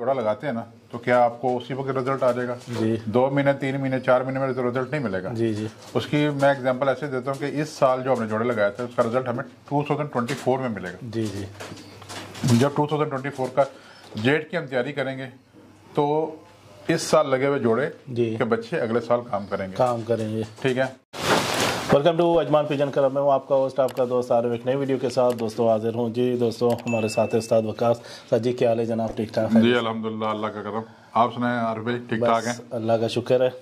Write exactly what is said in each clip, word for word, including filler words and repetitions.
जोड़ा लगाते हैं ना तो क्या आपको उसी वक्त रिजल्ट आ जाएगा? जी, दो महीने तीन महीने चार महीने में रिजल्ट नहीं मिलेगा। जी जी, उसकी मैं एग्जांपल ऐसे देता हूँ कि इस साल जो हमने जोड़ा लगाया था उसका रिजल्ट हमें दो हज़ार चौबीस में मिलेगा। जी जी, जब दो हज़ार चौबीस का जेट की हम तैयारी करेंगे तो इस साल लगे हुए जोड़े के बच्चे अगले साल काम करेंगे काम करेंगे ठीक है। वेलकम टू अजमान पिजन करम, मैं हूँ आपका होस्ट आपका दोस्त आरव एक नई वीडियो के साथ दोस्तों हाजिर हूँ। जी दोस्तों, हमारे साथ है उस्ताद वकास। सर जी क्या हाल है जनाब? ठीक ठाक है जी, अल्हम्दुलिल्लाह अल्लाह का करम। आप सुनाएं आरव भाई? ठीक ठाक है, अल्लाह का शुक्र है।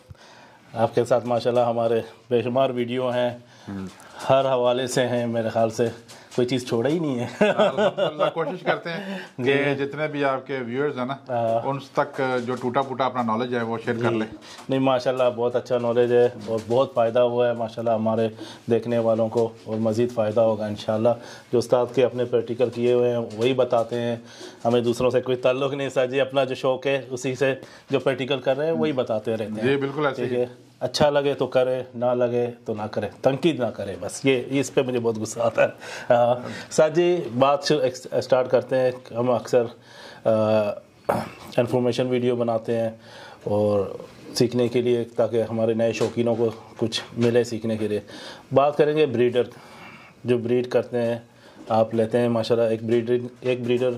आपके साथ माशाल्लाह हमारे बेशुमार वीडियो हैं, हर हवाले से हैं, मेरे ख्याल से कोई चीज़ छोड़ा ही नहीं है। अल्हम्दुलिल्लाह कोशिश करते हैं कि जितने भी आपके व्यूअर्स हैं ना उन तक जो टूटा फूटा अपना नॉलेज है वो शेयर कर ले। नहीं माशाल्लाह बहुत अच्छा नॉलेज है और बहुत फ़ायदा हुआ है माशाल्लाह हमारे देखने वालों को, और मज़ीद फ़ायदा होगा इंशाल्लाह। जो उस्ताद के अपने प्रैक्टिकल किए हुए हैं वही बताते हैं, हमें दूसरों से कोई ताल्लुक़ नहीं। सर जी अपना जो शौक़ है उसी से जो प्रैक्टिकल कर रहे हैं वही बताते रहते हैं। जी बिल्कुल, ठीक है, अच्छा लगे तो करे, ना लगे तो ना करे, तंकीद ना करे, बस ये इस पे मुझे बहुत गुस्सा आता है। सर जी बात स्टार्ट करते हैं, हम अक्सर इन्फॉर्मेशन वीडियो बनाते हैं और सीखने के लिए ताकि हमारे नए शौकीनों को कुछ मिले सीखने के लिए। बात करेंगे ब्रीडर, जो ब्रीड करते हैं आप लेते हैं माशाल्लाह, एक ब्रीडर एक ब्रीडर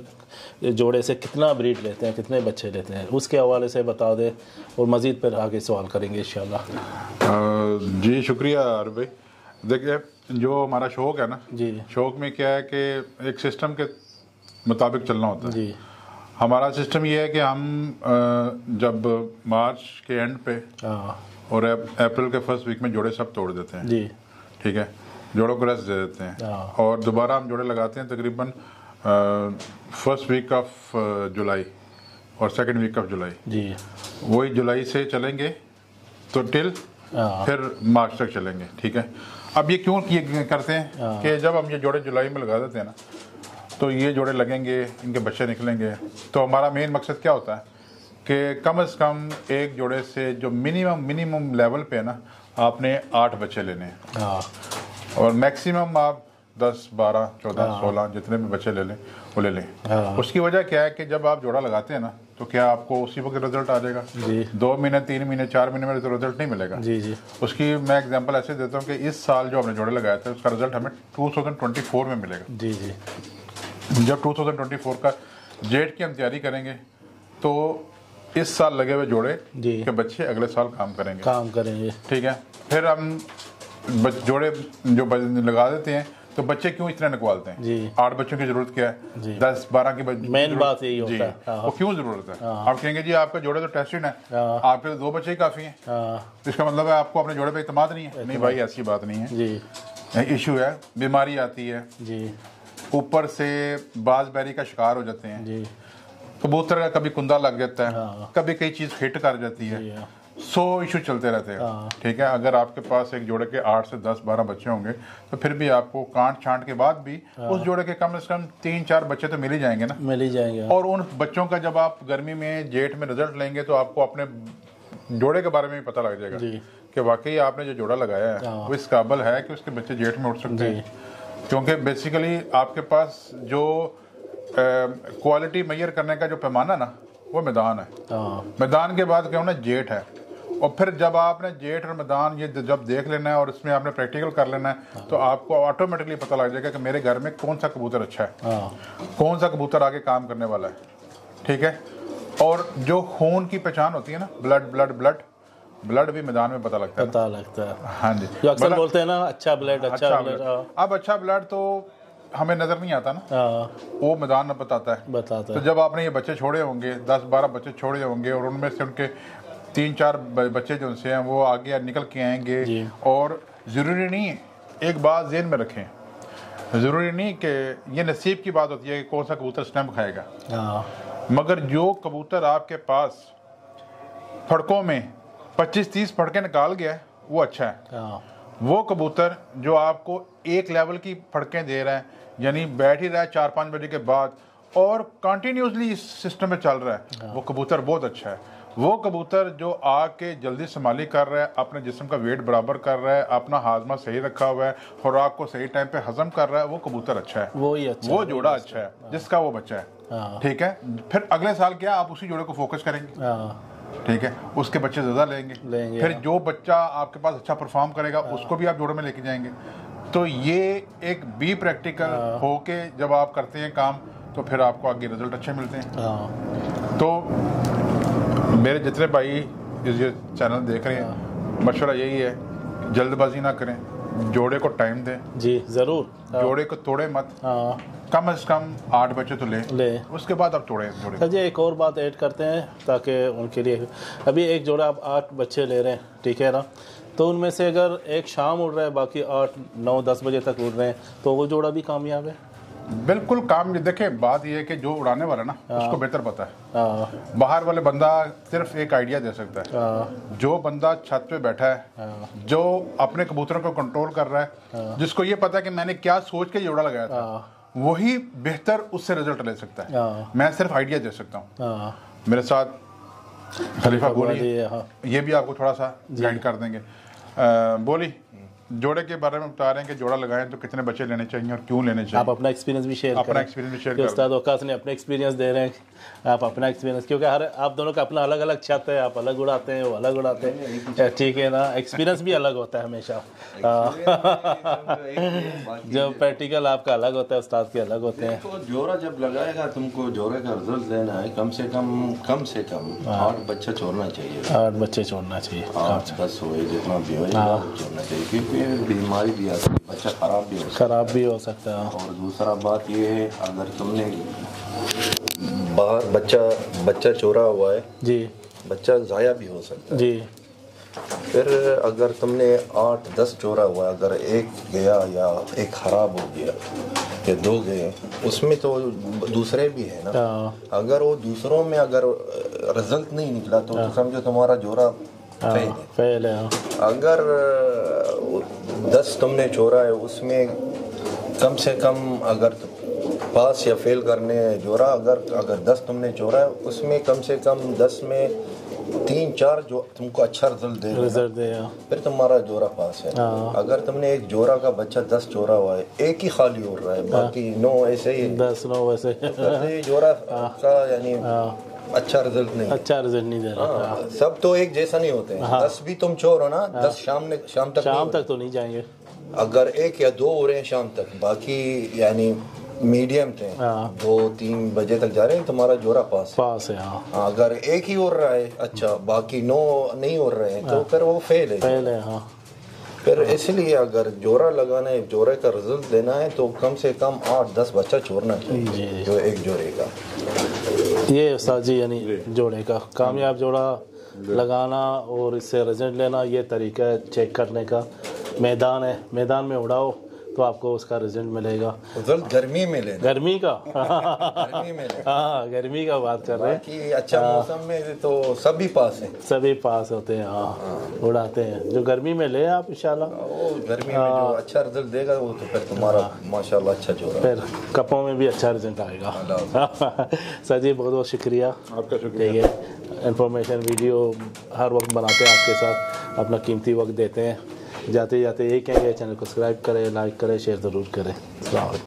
जोड़े से कितना ब्रीड लेते हैं, कितने बच्चे लेते हैं, उसके हवाले से बता दें और मज़ीद पर आगे सवाल करेंगे इंशाल्लाह। जी शुक्रिया अरब भाई। देखिए जो हमारा शौक़ है ना, जी शौक़ में क्या है कि एक सिस्टम के मुताबिक चलना होता है। जी हमारा सिस्टम ये है कि हम जब मार्च के एंड पे और अप्रैल के फर्स्ट वीक में जोड़े सब तोड़ देते हैं। जी ठीक है, जोड़ों को रेस्ट दे देते हैं और दोबारा हम जोड़े लगाते हैं तकरीबन फर्स्ट वीक ऑफ जुलाई और सेकंड वीक ऑफ जुलाई। जी वही जुलाई से चलेंगे तो टिल फिर मार्च तक चलेंगे। ठीक है, अब ये क्यों ये करते हैं कि जब हम ये जोड़े जुलाई में लगा देते हैं ना तो ये जोड़े लगेंगे, इनके बच्चे निकलेंगे, तो हमारा मेन मकसद क्या होता है कि कम से कम एक जोड़े से जो मिनिमम मिनिमम लेवल पे है ना आपने आठ बच्चे लेने हैं और मैक्सिमम आप दस, बारह, चौदह, सोलह जितने भी बच्चे ले लें वो ले लें। उसकी वजह क्या है कि जब आप जोड़ा लगाते हैं ना तो क्या आपको उसी वक्त रिजल्ट आ जाएगा? जी, दो महीने तीन महीने चार महीने में रिजल्ट नहीं मिलेगा। जी जी, उसकी मैं एग्जांपल ऐसे देता हूँ कि इस साल जो हमने जोड़े लगाया था उसका रिजल्ट हमें दो हज़ार चौबीस में मिलेगा। जी जी, जब दो हज़ार चौबीस का जेट की हम तैयारी करेंगे तो इस साल लगे हुए जोड़े के बच्चे अगले साल काम करेंगे काम करेंगे ठीक है। फिर हम जोड़े जो लगा देते हैं तो बच्चे क्यों इतने निकलवाते हैं? आठ बच्चों की जरूरत क्या है? दस बारह की मेन बात यही होता है। वो क्यों जरूरत है? आप कहेंगे जी आपका जोड़े तो टेस्टेड है, आपके दो बच्चे ही काफी हैं, इसका मतलब है आपको अपने जोड़े पे इतमाद नहीं है। नहीं भाई, ऐसी बात नहीं है। इशू है, बीमारी आती है, ऊपर से बाजबेरी का शिकार हो जाते हैं, कबूतर का कभी कुंदा लग जाता है, कभी कई चीज हिट कर जाती है, सो इशू चलते रहते हैं। ठीक है, अगर आपके पास एक जोड़े के आठ से दस बारह बच्चे होंगे तो फिर भी आपको कांट छांट के बाद भी उस जोड़े के कम से कम तीन चार बच्चे तो मिल ही जाएंगे ना, मिल ही जाएंगे। और उन बच्चों का जब आप गर्मी में जेठ में रिजल्ट लेंगे तो आपको अपने जोड़े के बारे में भी पता लग जाएगा कि वाकई आपने जो जोड़ा लगाया है वो इस काबिल है कि उसके बच्चे जेठ में उठ सकते हैं, क्योंकि बेसिकली आपके पास जो क्वालिटी मेजर करने का जो पैमाना ना वो मैदान है। मैदान के बाद क्या होना जेठ है, और फिर जब आपने जेट और मैदान ये जब देख लेना है और इसमें आपने प्रैक्टिकल कर लेना है तो आपको ऑटोमेटिकली पता लग जाएगा कि मेरे घर में कौन सा कबूतर अच्छा है, कौन सा कबूतर आगे काम करने वाला है। ठीक है, और जो खून की पहचान होती है ना, ब्लड ब्लड ब्लड ब्लड भी मैदान में पता लगता है पता लगता है हाँ जी, जो अक्सर बोलते हैं ना अच्छा ब्लड अच्छा ब्लड। अब अच्छा ब्लड तो हमें नजर नहीं आता ना, वो मैदान में बताता है बताता है। तो जब आपने ये बच्चे छोड़े होंगे, दस बारह बच्चे छोड़े होंगे और उनमें से उनके तीन चार बच्चे जो उनसे हैं वो आगे निकल के आएंगे। और ज़रूरी नहीं, एक बात जेहन में रखें, ज़रूरी नहीं कि ये नसीब की बात होती है कि कौन सा कबूतर स्टंप खाएगा, मगर जो कबूतर आपके पास फड़कों में पच्चीस तीस फड़के निकाल गया है वो अच्छा है। वो कबूतर जो आपको एक लेवल की फड़कें दे रहा है, यानी बैठ ही रहा है चार पाँच बजे के बाद और कंटिन्यूसली इस सिस्टम में चल रहा है, वो कबूतर बहुत अच्छा है। वो कबूतर जो आके जल्दी संभाली कर रहा है, अपने जिस्म का वेट बराबर कर रहा है, अपना हाजमा सही रखा हुआ है, खुराक को सही टाइम पे हजम कर रहा है, वो कबूतर अच्छा है, वो ही अच्छा, वो जोड़ा अच्छा है जिसका वो बच्चा है। ठीक है, फिर अगले साल क्या आप उसी जोड़े को फोकस करेंगे, ठीक है, उसके बच्चे ज़्यादा लेंगे, लेंगे फिर जो बच्चा आपके पास अच्छा परफॉर्म करेगा उसको भी आप जोड़े में लेके जाएंगे। तो ये एक बी प्रैक्टिकल हो के जब आप करते हैं काम तो फिर आपको आगे रिजल्ट अच्छे मिलते हैं। तो मेरे जितने भाई जो चैनल देख रहे हैं, मशवरा यही है, जल्दबाजी ना करें, जोड़े को टाइम दें जी, जरूर जोड़े को तोड़े मत, कम से कम आठ बच्चे तो ले ले उसके बाद आप जोड़े जोड़े सर जी। एक और बात ऐड करते हैं ताकि उनके लिए, अभी एक जोड़ा आप आठ बच्चे ले रहे हैं, ठीक है ना, तो उनमें से अगर एक शाम उड़ रहा है, बाकी आठ नौ दस बजे तक उड़ रहे हैं, तो वो जोड़ा भी कामयाब है। बिल्कुल काम, देखे बात यह है कि जो उड़ाने वाला ना उसको बेहतर पता है, बाहर वाले बंदा सिर्फ एक आइडिया दे सकता है, जो बंदा छत पे बैठा है, जो अपने कबूतरों को कंट्रोल कर रहा है, जिसको ये पता है कि मैंने क्या सोच के जोड़ा लगाया था, वही बेहतर उससे रिजल्ट ले सकता है। मैं सिर्फ आइडिया दे सकता हूँ। मेरे साथ खलीफा बोली, ये भी आपको थोड़ा सा गाइड कर देंगे। बोली, जोड़े के बारे में बता रहे हैं कि जोड़ा लगाएं तो कितने बच्चे लेने चाहिए और क्यों लेने चाहिए। आप अपना एक्सपीरियंस भी शेयर अपना एक्सपीरियंस भी शेयर करें। उस्ताद वकास ने अपने एक्सपीरियंस दे रहे हैं, आप अपना एक्सपीरियंस, क्योंकि हर आप दोनों का अपना अलग अलग छत है, आप अलग उड़ाते हैं, वो अलग उड़ाते हैं, ठीक है ना, एक्सपीरियंस भी अलग होता है हमेशा। जो प्रैक्टिकल आपका अलग होता है, उस्ताद के अलग होते हैं। जोड़ा जब लगाएगा तुमको, जोड़े का रिजल्ट लेना है, कम से कम कम से कम आठ बच्चा छोड़ना चाहिए, आठ बच्चे छोड़ना चाहिए, बस हो जितना भी हो छोड़ना चाहिए। बीमारी भी आती है, बच्चा खराब भी हो खराब भी हो सकता है। और दूसरा बात ये है, अगर तुमने बाहर बच्चा बच्चा चोरा हुआ है जी, बच्चा जाया भी हो सकता है जी। फिर अगर तुमने आठ दस चोरा हुआ, अगर एक गया या एक खराब हो गया या दो गए, उसमें तो दूसरे भी है ना, अगर वो दूसरों में अगर रिजल्ट नहीं निकला तो, तो समझो तुम्हारा जोड़ा फेल है, फेल है। अगर दस तुमने चोरा है, उसमें कम से कम अगर पास या फेल करने जोड़ा, अगर अगर दस तुमने चोरा है, उसमें कम से कम दस में तीन चार जो तुमको अच्छा रिजल्ट दे रिजल्ट दे फिर तुम्हारा जोड़ा पास है। अगर तुमने एक जोड़ा का बच्चा दस चोरा हुआ है, एक ही खाली उड़ रहा है, बाकी नौ ऐसे ही दस नौ वैसे तो जोड़ा का यानी अच्छा रिजल्ट नहीं अच्छा रिजल्ट नहीं दे रहा। हाँ, सब तो एक जैसा नहीं होते हैं। दस भी तुम चोर हो ना, दस शाम ने शाम तक शाम तक तो नहीं जाएंगे। अगर एक या दो हो रहे हैं शाम तक, बाकी यानी मीडियम थे, दो तीन बजे तक जा रहे हैं, तुम्हारा जोड़ा पास पास है। हाँ, अगर एक ही हो रहा है अच्छा, बाकी नौ नहीं हो रहे हैं, तो फिर वो फेल है फेल है हाँ। फिर इसलिए अगर जोड़ा लगाना है, जोड़े का रिजल्ट देना है, तो कम से कम आठ दस बच्चा छोड़ना चाहिए जो एक जोड़े का। ये उस्ताद जी यानी जोड़े का कामयाब जोड़ा लगाना और इससे रिजल्ट लेना, ये तरीका है चेक करने का। मैदान है, मैदान में उड़ाओ तो आपको उसका रिजल्ट मिलेगा। रिजल्ट गर्मी में ले, गर्मी का गर्मी में हाँ, गर्मी का बात कर रहे हैं कि अच्छा मौसम में तो सभी पास हैं, सभी पास होते हैं हाँ, उड़ाते हैं। जो गर्मी में ले आप इंशाल्लाह, गर्मी में जो अच्छा रिजल्ट देगा वो तो फिर तुम्हारा माशाल्लाह अच्छा जोड़ा, फिर कपों में भी अच्छा रिजल्ट आएगा। सर जी बहुत बहुत शुक्रिया आपका, शुक्रिया। इंफॉर्मेशन वीडियो हर वक्त बनाते हैं आपके साथ, अपना कीमती वक्त देते हैं। जाते जाते यही कहेंगे, चैनल को सब्सक्राइब करें, लाइक करें, शेयर ज़रूर करें।